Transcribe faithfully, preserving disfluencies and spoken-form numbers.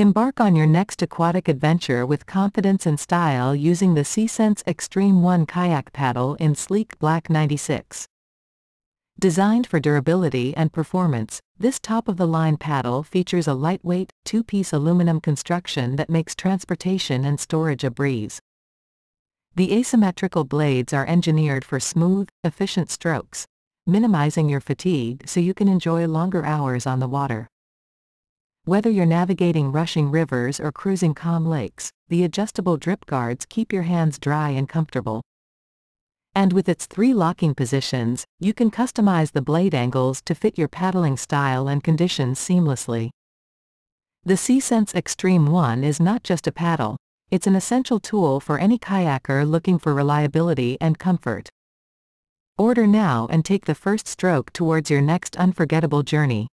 Embark on your next aquatic adventure with confidence and style using the SeaSense Extreme one kayak paddle in sleek black ninety-six. Designed for durability and performance, this top-of-the-line paddle features a lightweight, two-piece aluminum construction that makes transportation and storage a breeze. The asymmetrical blades are engineered for smooth, efficient strokes, minimizing your fatigue so you can enjoy longer hours on the water. Whether you're navigating rushing rivers or cruising calm lakes, the adjustable drip guards keep your hands dry and comfortable. And with its three locking positions, you can customize the blade angles to fit your paddling style and conditions seamlessly. The SeaSense Extreme one is not just a paddle, it's an essential tool for any kayaker looking for reliability and comfort. Order now and take the first stroke towards your next unforgettable journey.